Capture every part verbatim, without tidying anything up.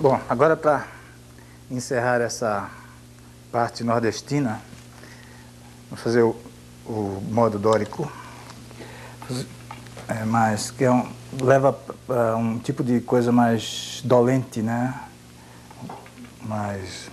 Bom, agora para encerrar essa parte nordestina, vou fazer o, o modo dórico, é, mas que é um, leva para um tipo de coisa mais dolente, né? Mais...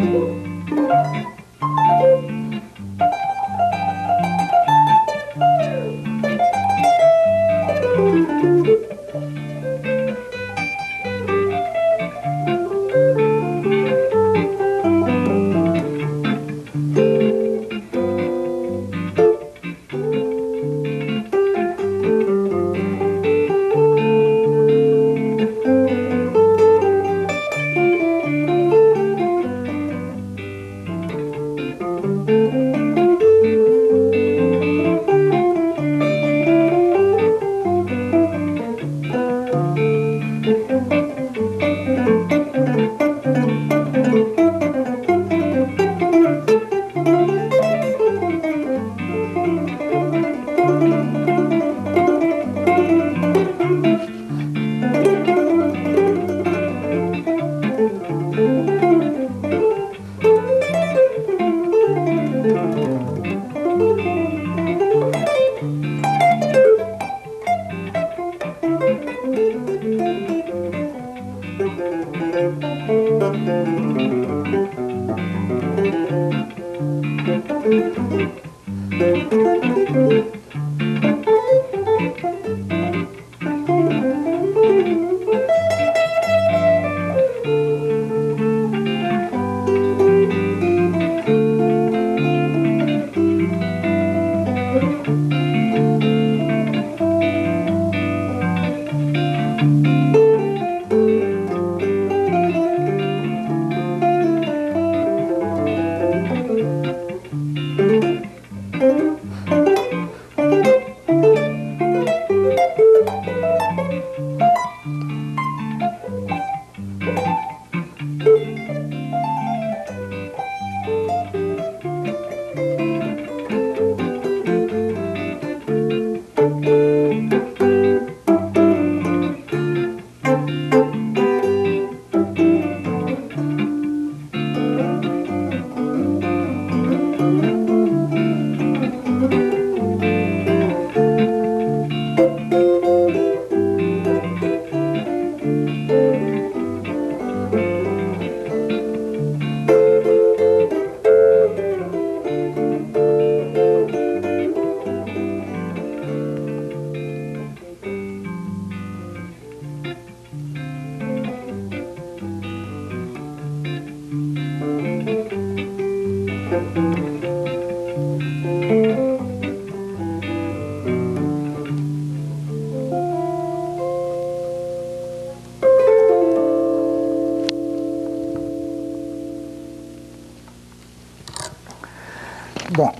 Bom,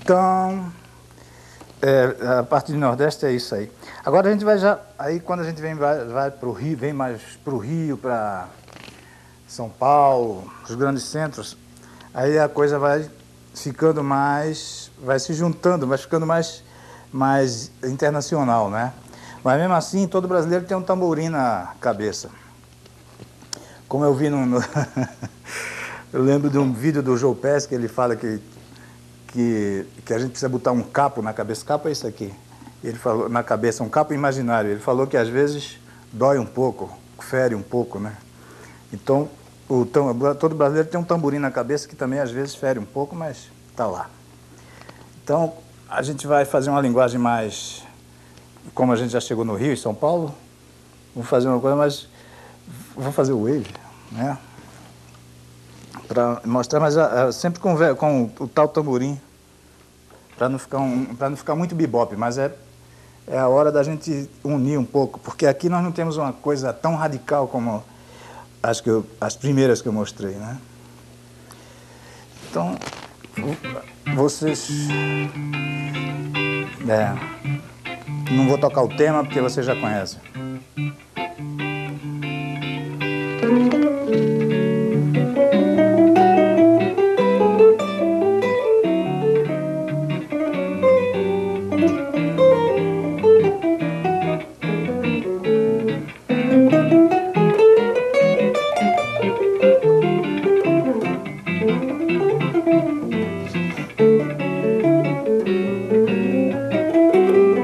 então, é, a parte do Nordeste é isso aí. Agora a gente vai já, aí quando a gente vem, vai, vai para o Rio, vem mais para o Rio, para São Paulo, os grandes centros, aí a coisa vai ficando mais, vai se juntando, vai ficando mais, mais internacional, né? Mas mesmo assim, todo brasileiro tem um tamborim na cabeça. Como eu vi no... no eu lembro de um vídeo do João Pesce, que ele fala que Que, que a gente precisa botar um capo na cabeça. Capo é isso aqui. Ele falou na cabeça, um capo imaginário. Ele falou que às vezes dói um pouco, fere um pouco, né? Então, o, todo brasileiro tem um tamborim na cabeça que também às vezes fere um pouco, mas tá lá. Então, a gente vai fazer uma linguagem mais... Como a gente já chegou no Rio e São Paulo, vou fazer uma coisa mais... Vou fazer o wave, né? Para mostrar, mas uh, sempre com, com o, o tal tamborim, para não ficar um, para não ficar muito bebop, mas é, é a hora da gente unir um pouco, porque aqui nós não temos uma coisa tão radical como as, que eu, as primeiras que eu mostrei, né? Então, vocês... É, não vou tocar o tema, porque vocês já conhecem. Thank you.